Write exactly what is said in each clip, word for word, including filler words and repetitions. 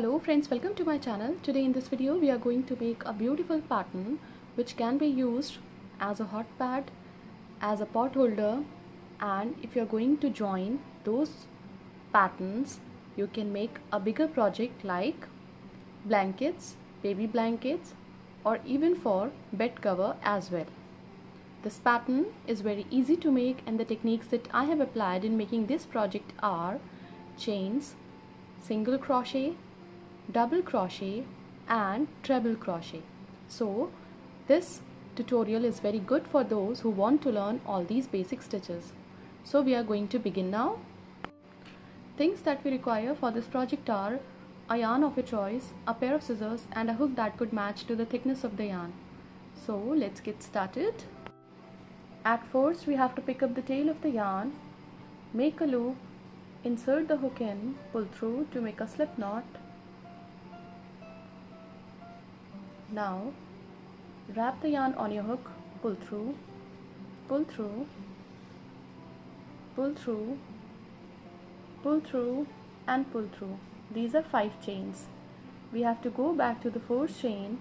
Hello friends, welcome to my channel. Today in this video we are going to make a beautiful pattern which can be used as a hot pad, as a pot holder, and if you are going to join those patterns you can make a bigger project like blankets, baby blankets, or even for bed cover as well. This pattern is very easy to make, and the techniques that I have applied in making this project are chains, single crochet, double crochet, and treble crochet. So this tutorial is very good for those who want to learn all these basic stitches. So we are going to begin now. Things that we require for this project are a yarn of your choice, a pair of scissors, and a hook that could match to the thickness of the yarn. So let's get started. At first we have to pick up the tail of the yarn, make a loop, insert the hook in, pull through to make a slip knot. Now wrap the yarn on your hook, pull through, pull through, pull through, pull through, and pull through. These are five chains. We have to go back to the fourth chain,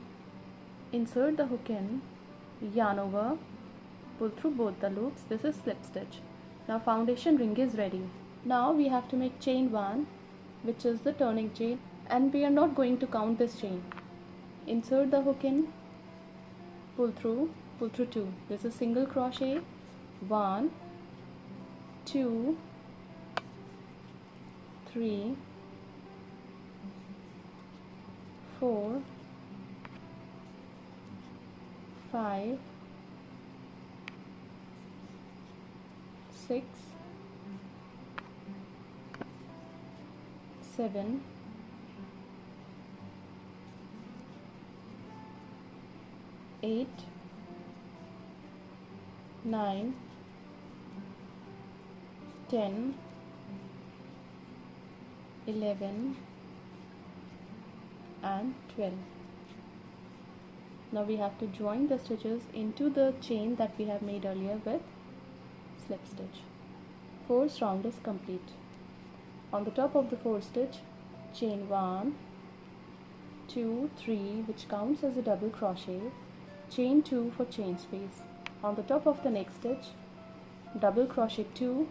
insert the hook in, yarn over, pull through both the loops. This is slip stitch. Now foundation ring is ready. Now we have to make chain one, which is the turning chain, and we are not going to count this chain. Insert the hook in, pull through, pull through two. This is single crochet, one, two, three, four, five, six, seven, eight, nine, ten, eleven, and twelve. Now we have to join the stitches into the chain that we have made earlier with slip stitch. Fourth round is complete. On the top of the fourth stitch, chain one, two, three, which counts as a double crochet, chain two for chain space. On the top of the next stitch, double crochet two,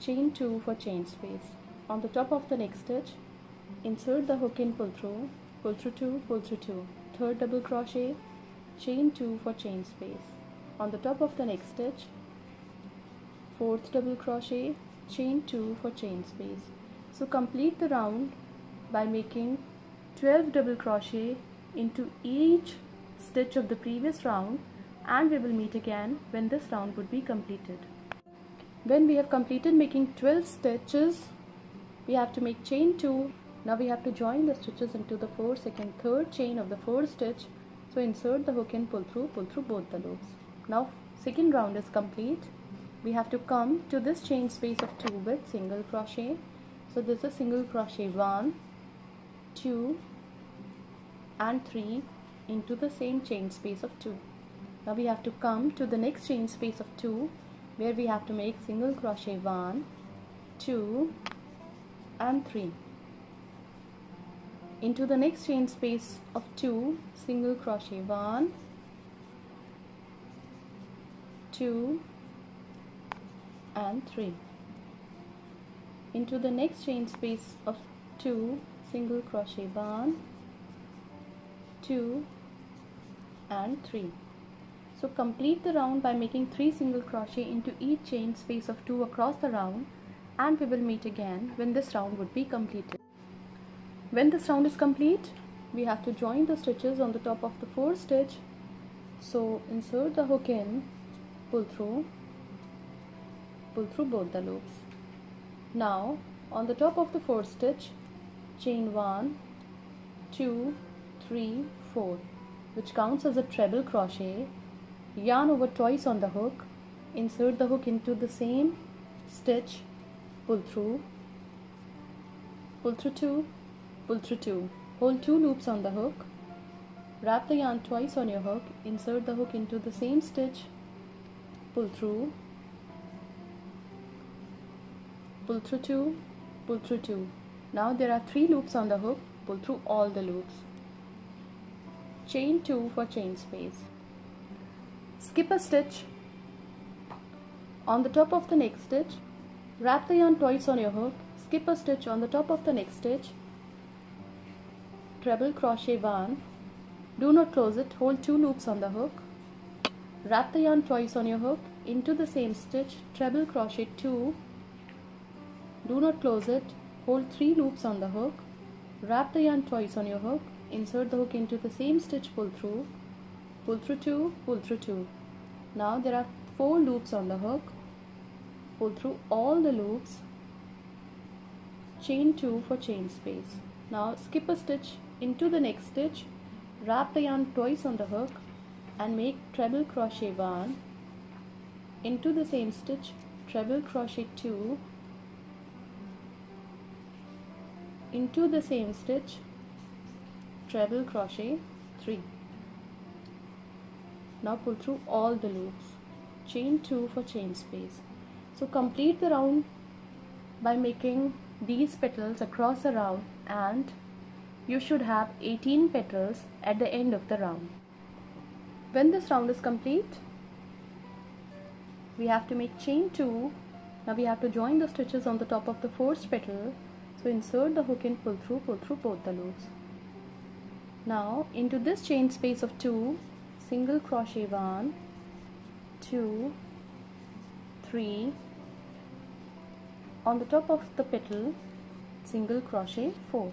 chain two for chain space. On the top of the next stitch, insert the hook in, pull through, pull through two, pull through two, third double crochet, chain two for chain space. On the top of the next stitch, fourth double crochet, chain two for chain space. So complete the round by making twelve double crochet into each stitch of the previous round, and we will meet again when this round would be completed. When we have completed making twelve stitches, we have to make chain two. Now we have to join the stitches into the fourth, second, third chain of the fourth stitch. So insert the hook and pull through, pull through both the loops. Now second round is complete. We have to come to this chain space of two with single crochet. So this is single crochet one, two, and three into the same chain space of two. Now we have to come to the next chain space of two, where we have to make single crochet one, two, and three. Into the next chain space of two, single crochet one, two, and three. Into the next chain space of two, single crochet one, two, and three. So complete the round by making three single crochet into each chain space of two across the round, and we will meet again when this round would be completed. When this round is complete, we have to join the stitches on the top of the fourth stitch. So insert the hook in, pull through, pull through both the loops. Now on the top of the fourth stitch, chain one, two, three, four, which counts as a treble crochet, yarn over twice on the hook, insert the hook into the same stitch, pull through, pull through two, pull through two, hold two loops on the hook, wrap the yarn twice on your hook, insert the hook into the same stitch, pull through, pull through two, pull through two. Now there are three loops on the hook, pull through all the loops. Chain two for chain space. Skip a stitch. On the top of the next stitch, wrap the yarn twice on your hook, skip a stitch on the top of the next stitch, treble crochet one, do not close it, hold two loops on the hook, wrap the yarn twice on your hook, into the same stitch, treble crochet two, do not close it, hold three loops on the hook, wrap the yarn twice on your hook, insert the hook into the same stitch, pull through, pull through two, pull through two. Now there are four loops on the hook. Pull through all the loops, chain two for chain space. Now skip a stitch into the next stitch, wrap the yarn twice on the hook and make treble crochet one, into the same stitch, treble crochet two, into the same stitch, treble crochet three. Now pull through all the loops, chain two for chain space. So complete the round by making these petals across a round, and you should have eighteen petals at the end of the round. When this round is complete, we have to make chain two. Now we have to join the stitches on the top of the first petal. So insert the hook and pull through, pull through both the loops. Now into this chain space of two, single crochet one, two, three. On the top of the petal, single crochet four.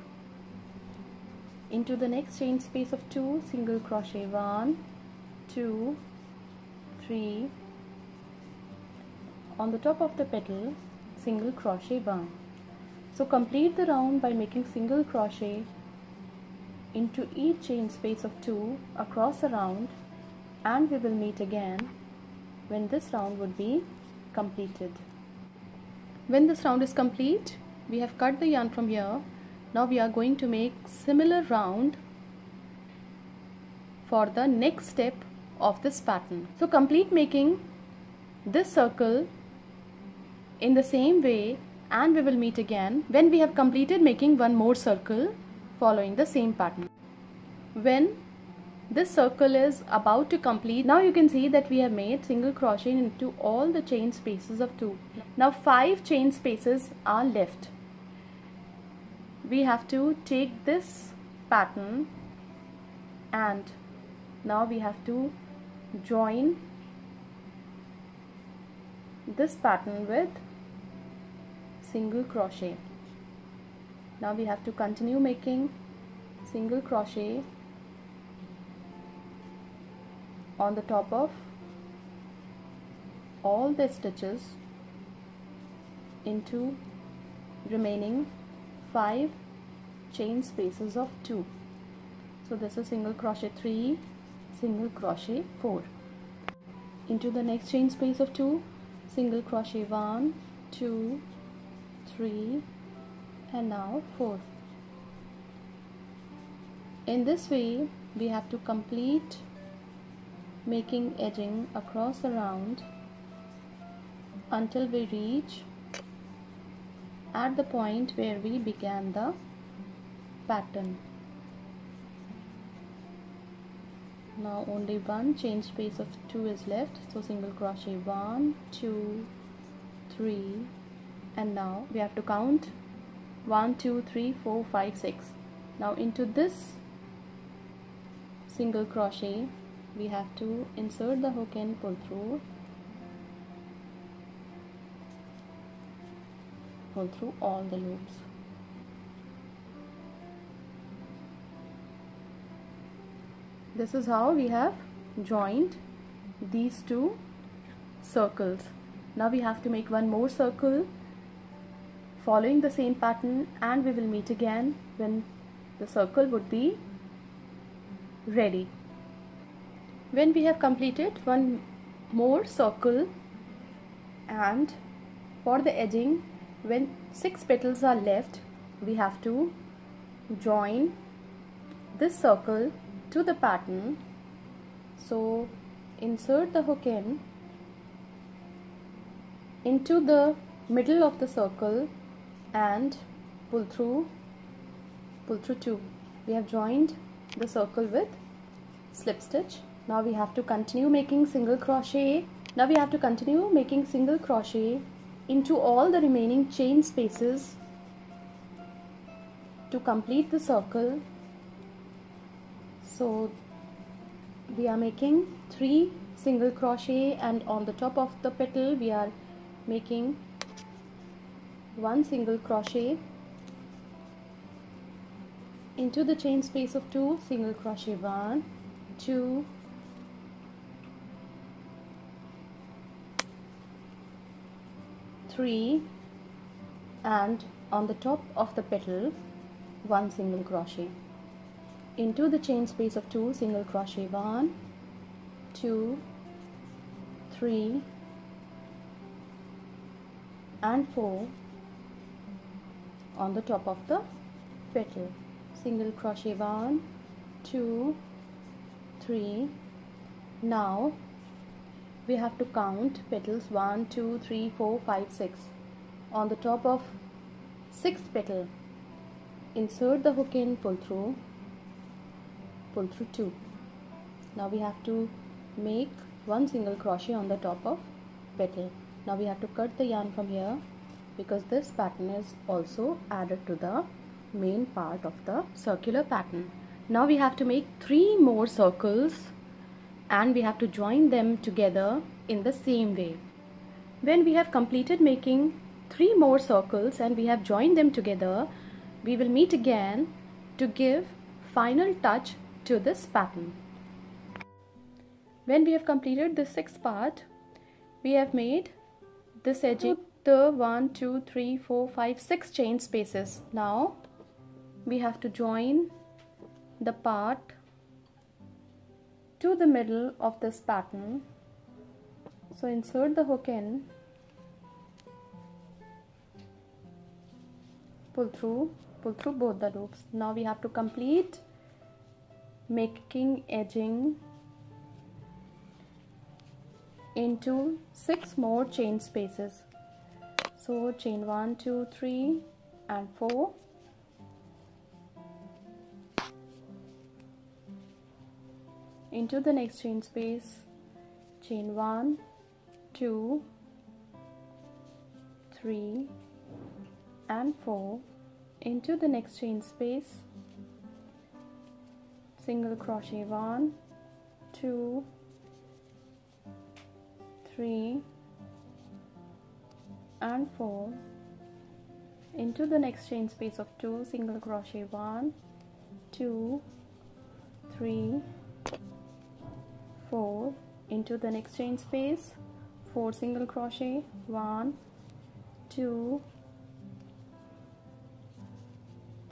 Into the next chain space of two, single crochet one, two, three. On the top of the petal, single crochet one. So complete the round by making single crochet into each chain space of two across a round, and we will meet again when this round would be completed. When this round is complete, we have cut the yarn from here. Now we are going to make similar round for the next step of this pattern. So complete making this circle in the same way, and we will meet again when we have completed making one more circle following the same pattern. When this circle is about to complete, now you can see that we have made single crochet into all the chain spaces of two. Now five chain spaces are left. We have to take this pattern, and now we have to join this pattern with single crochet. Now we have to continue making single crochet on the top of all the stitches into remaining five chain spaces of two. So this is single crochet three, single crochet four. Into the next chain space of two, single crochet one, two, three, and now four. In this way we have to complete making edging across the round until we reach at the point where we began the pattern. Now only one chain space of two is left, so single crochet one, two, three, and now we have to count one, two, three, four, five, six. Now into this single crochet we have to insert the hook and pull through, pull through all the loops. This is how we have joined these two circles. Now we have to make one more circle following the same pattern, and we will meet again when the circle would be ready. When we have completed one more circle, and for the edging, when six petals are left, we have to join this circle to the pattern. So insert the hook in into the middle of the circle and pull through pull through two. We have joined the circle with slip stitch. Now we have to continue making single crochet. Now we have to continue making single crochet into all the remaining chain spaces to complete the circle. So we are making three single crochet, and on the top of the petal we are making one single crochet into the chain space of two, single crochet, one, two, three, and on the top of the petal one single crochet into the chain space of two, single crochet, one, two, three, and four on the top of the petal, single crochet, one, two, three. Now we have to count petals, one, two, three, four, five, six. On the top of sixth petal, insert the hook in, pull through, pull through two. Now we have to make one single crochet on the top of petal. Now we have to cut the yarn from here, because this pattern is also added to the main part of the circular pattern. Now we have to make three more circles, and we have to join them together in the same way. When we have completed making three more circles and we have joined them together, we will meet again to give final touch to this pattern. When we have completed the sixth part, we have made this edging the one, two, three, four, five, six chain spaces. Now we have to join the part to the middle of this pattern. So insert the hook in, pull through, pull through both the loops. Now we have to complete making edging into six more chain spaces. So chain one, two, three and four. Into the next chain space, chain one, two, three and four. Into the next chain space, single crochet, one, two, three and four. Into the next chain space of two, single crochet, one, two, three, four. Into the next chain space, four single crochet, one, two,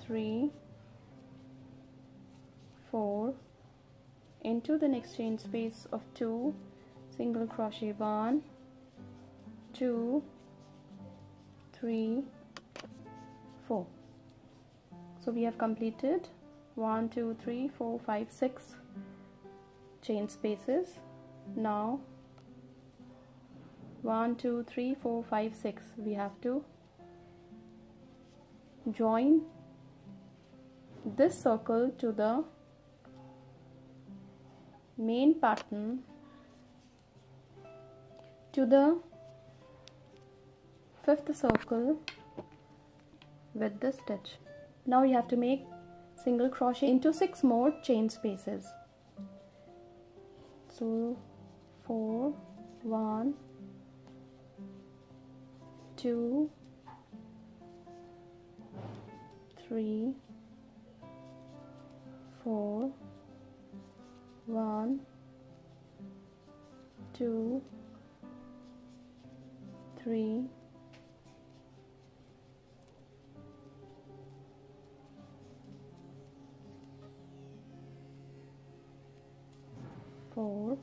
three, four. Into the next chain space of two, single crochet, one, two, three, four. So we have completed one, two, three, four, five, six chain spaces. Now one, two, three, four, five, six, we have to join this circle to the main pattern, to the fifth circle with this stitch. Now we have to make single crochet into six more chain spaces. So four, one, two, three, four, one, two, three, four,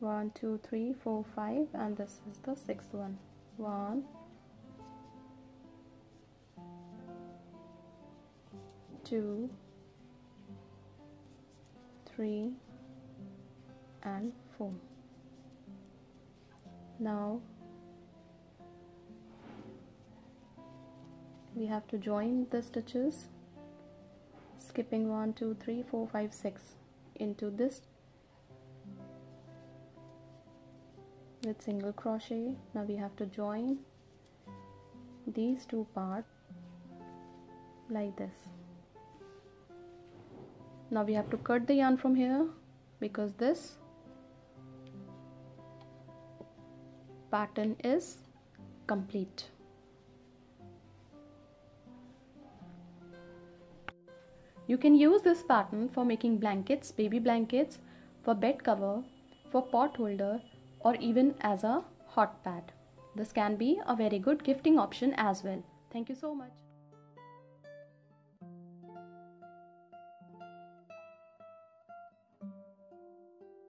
one, two, three, four, five, and this is the sixth one. One, two, three, and four. Now we have to join the stitches, skipping one, two, three, four, five, six into this with single crochet. Now we have to join these two parts like this. Now we have to cut the yarn from here, because this pattern is complete. You can use this pattern for making blankets, baby blankets, for bed cover, for pot holder, or even as a hot pad. This can be a very good gifting option as well. Thank you so much.